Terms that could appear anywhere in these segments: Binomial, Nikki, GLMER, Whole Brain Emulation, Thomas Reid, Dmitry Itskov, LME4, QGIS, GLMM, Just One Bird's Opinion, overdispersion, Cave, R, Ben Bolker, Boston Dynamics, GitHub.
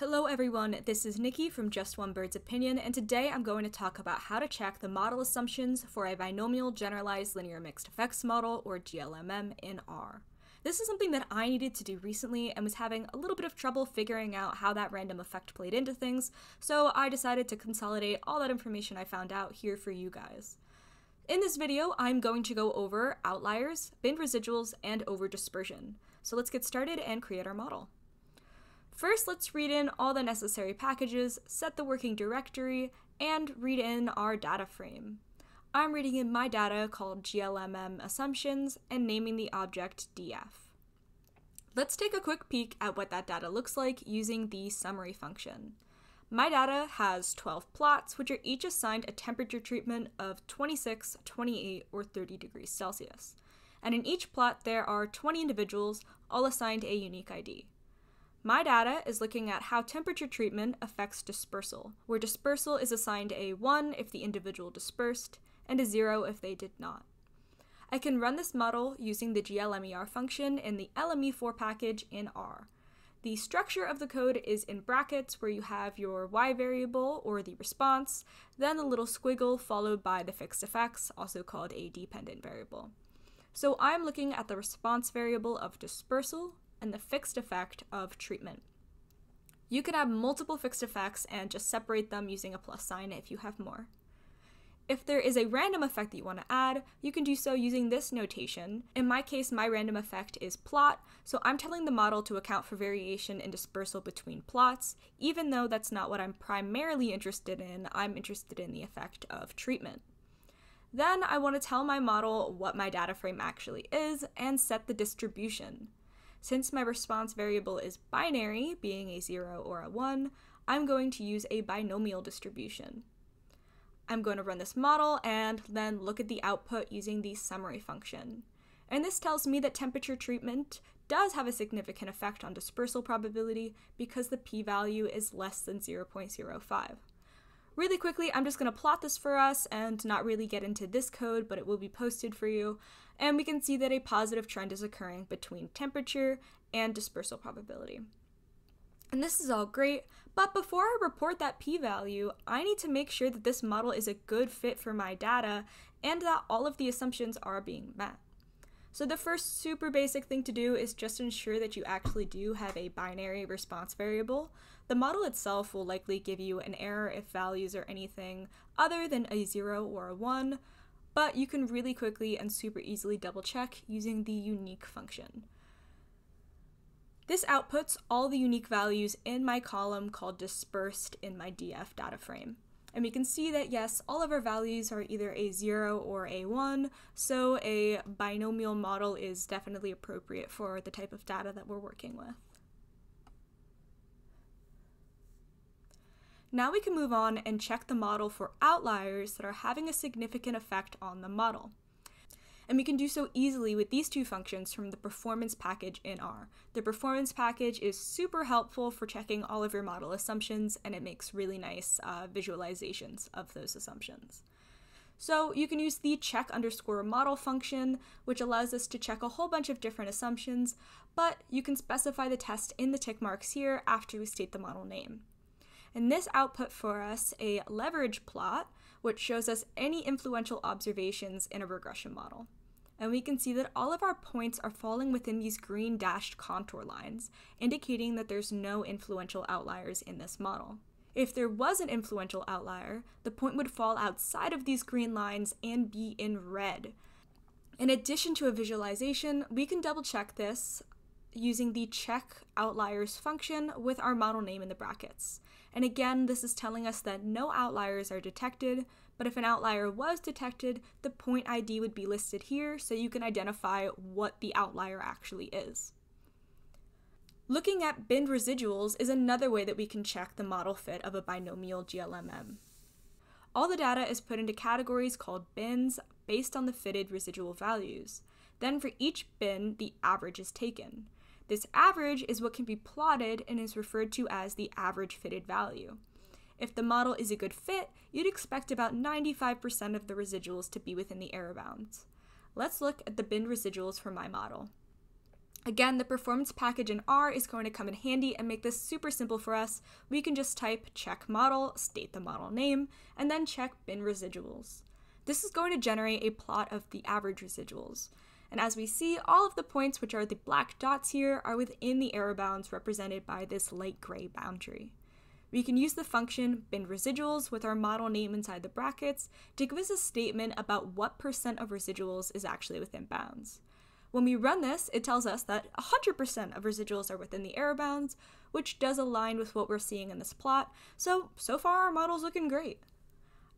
Hello everyone, this is Nikki from Just One Bird's Opinion, and today I'm going to talk about how to check the model assumptions for a binomial generalized linear mixed effects model, or GLMM, in R. This is something that I needed to do recently and was having a little bit of trouble figuring out how that random effect played into things, so I decided to consolidate all that information I found out here for you guys. In this video, I'm going to go over outliers, bin residuals, and overdispersion. So let's get started and create our model. First, let's read in all the necessary packages, set the working directory, and read in our data frame. I'm reading in my data called GLMM assumptions and naming the object df. Let's take a quick peek at what that data looks like using the summary function. My data has 12 plots, which are each assigned a temperature treatment of 26, 28, or 30 degrees Celsius. And in each plot, there are 20 individuals, all assigned a unique ID. My data is looking at how temperature treatment affects dispersal, where dispersal is assigned a 1 if the individual dispersed, and a 0 if they did not. I can run this model using the GLMER function in the LME4 package in R. The structure of the code is in brackets where you have your y variable, or the response, then the little squiggle followed by the fixed effects, also called a dependent variable. So I'm looking at the response variable of dispersal, and the fixed effect of treatment. You can have multiple fixed effects and just separate them using a plus sign if you have more. If there is a random effect that you want to add, you can do so using this notation. In my case, my random effect is plot, so I'm telling the model to account for variation in dispersal between plots, even though that's not what I'm primarily interested in. I'm interested in the effect of treatment. Then I want to tell my model what my data frame actually is and set the distribution. Since my response variable is binary, being a 0 or a 1, I'm going to use a binomial distribution. I'm going to run this model and then look at the output using the summary function. And this tells me that temperature treatment does have a significant effect on dispersal probability because the p-value is less than 0.05. Really quickly, I'm just going to plot this for us and not really get into this code, but it will be posted for you. And we can see that a positive trend is occurring between temperature and dispersal probability. And this is all great, but before I report that p-value, I need to make sure that this model is a good fit for my data and that all of the assumptions are being met. So the first super basic thing to do is just ensure that you actually do have a binary response variable. The model itself will likely give you an error if values are anything other than a 0 or a 1, but you can really quickly and super easily double check using the unique function. This outputs all the unique values in my column called dispersed in my df data frame. And we can see that, yes, all of our values are either a 0 or a 1, so a binomial model is definitely appropriate for the type of data that we're working with. Now we can move on and check the model for outliers that are having a significant effect on the model. And we can do so easily with these two functions from the performance package in R. The performance package is super helpful for checking all of your model assumptions, and it makes really nice visualizations of those assumptions. So you can use the check underscore model function, which allows us to check a whole bunch of different assumptions, but you can specify the test in the tick marks here after we state the model name. And this output for us a leverage plot, which shows us any influential observations in a regression model. And we can see that all of our points are falling within these green dashed contour lines, indicating that there's no influential outliers in this model. If there was an influential outlier, the point would fall outside of these green lines and be in red. In addition to a visualization, we can double check this using the check outliers function with our model name in the brackets. And again, this is telling us that no outliers are detected, but if an outlier was detected, the point ID would be listed here so you can identify what the outlier actually is. Looking at bin residuals is another way that we can check the model fit of a binomial GLMM. All the data is put into categories called bins based on the fitted residual values. Then for each bin, the average is taken. This average is what can be plotted and is referred to as the average fitted value. If the model is a good fit, you'd expect about 95% of the residuals to be within the error bounds. Let's look at the bin residuals for my model. Again, the performance package in R is going to come in handy and make this super simple for us. We can just type check model, state the model name, and then check bin residuals. This is going to generate a plot of the average residuals. And as we see, all of the points, which are the black dots here, are within the error bounds represented by this light gray boundary. We can use the function bin residuals with our model name inside the brackets to give us a statement about what percent of residuals is actually within bounds. When we run this, it tells us that 100% of residuals are within the error bounds, which does align with what we're seeing in this plot, so far our model's looking great.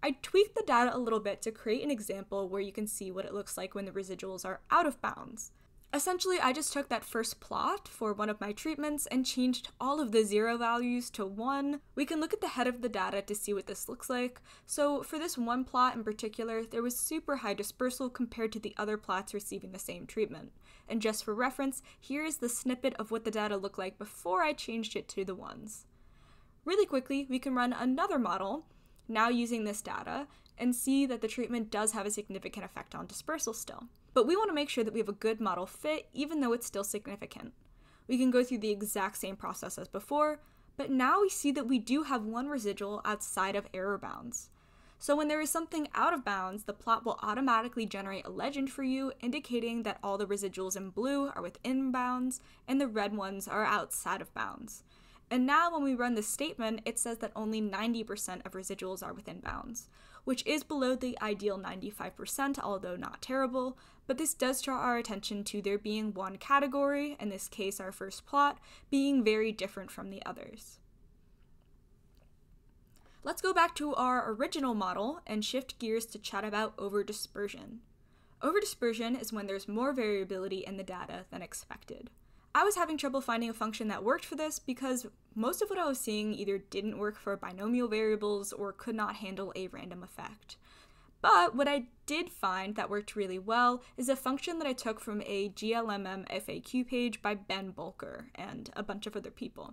I tweaked the data a little bit to create an example where you can see what it looks like when the residuals are out of bounds. Essentially, I just took that first plot for one of my treatments and changed all of the zero values to 1. We can look at the head of the data to see what this looks like. So for this one plot in particular, there was super high dispersal compared to the other plots receiving the same treatment. And just for reference, here is the snippet of what the data looked like before I changed it to the ones. Really quickly, we can run another model, now using this data, and see that the treatment does have a significant effect on dispersal still. But we want to make sure that we have a good model fit, even though it's still significant. We can go through the exact same process as before, but now we see that we do have one residual outside of error bounds. So when there is something out of bounds, the plot will automatically generate a legend for you, indicating that all the residuals in blue are within bounds, and the red ones are outside of bounds. And now when we run this statement, it says that only 90% of residuals are within bounds, which is below the ideal 95%, although not terrible, but this does draw our attention to there being one category, in this case our first plot, being very different from the others. Let's go back to our original model and shift gears to chat about overdispersion. Overdispersion is when there's more variability in the data than expected. I was having trouble finding a function that worked for this because most of what I was seeing either didn't work for binomial variables or could not handle a random effect. But what I did find that worked really well is a function that I took from a GLMM FAQ page by Ben Bolker and a bunch of other people.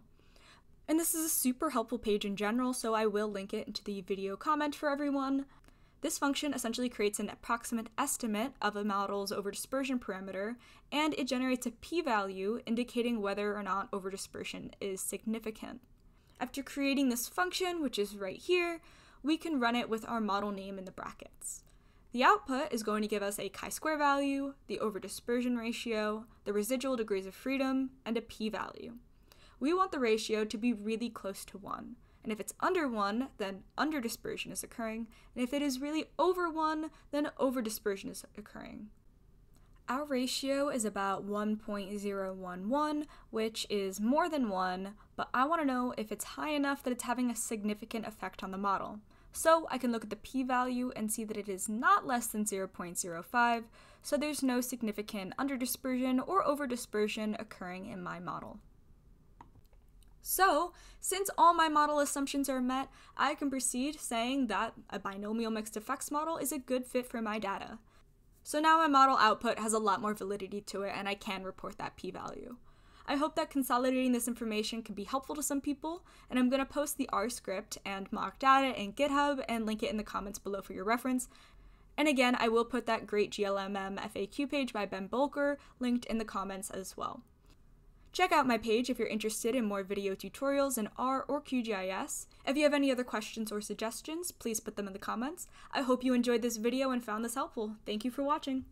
And this is a super helpful page in general, so I will link it into the video comment for everyone. This function essentially creates an approximate estimate of a model's overdispersion parameter, and it generates a p-value indicating whether or not overdispersion is significant. After creating this function, which is right here, we can run it with our model name in the brackets. The output is going to give us a chi-square value, the overdispersion ratio, the residual degrees of freedom, and a p-value. We want the ratio to be really close to 1. And if it's under 1, then underdispersion is occurring, and if it is really over 1, then overdispersion is occurring. Our ratio is about 1.011, which is more than 1, but I want to know if it's high enough that it's having a significant effect on the model. So I can look at the p-value and see that it is not less than 0.05, so there's no significant underdispersion or overdispersion occurring in my model. So, since all my model assumptions are met, I can proceed saying that a binomial mixed effects model is a good fit for my data. So now my model output has a lot more validity to it and I can report that p-value. I hope that consolidating this information can be helpful to some people, and I'm going to post the R script and mock data in GitHub and link it in the comments below for your reference. And again, I will put that great GLMM FAQ page by Ben Bolker linked in the comments as well. Check out my page if you're interested in more video tutorials in R or QGIS. If you have any other questions or suggestions, please put them in the comments. I hope you enjoyed this video and found this helpful. Thank you for watching.